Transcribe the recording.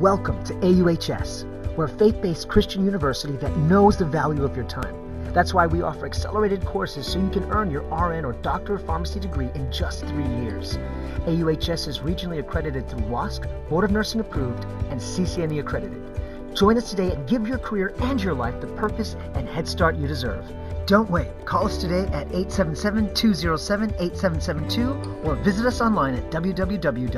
Welcome to AUHS. We're a faith-based Christian university that knows the value of your time. That's why we offer accelerated courses so you can earn your RN or Doctor of Pharmacy degree in just 3 years. AUHS is regionally accredited through WASC, Board of Nursing approved, and CCNE accredited. Join us today and give your career and your life the purpose and head start you deserve. Don't wait. Call us today at 877-207-8772 or visit us online at www.auhs.edu.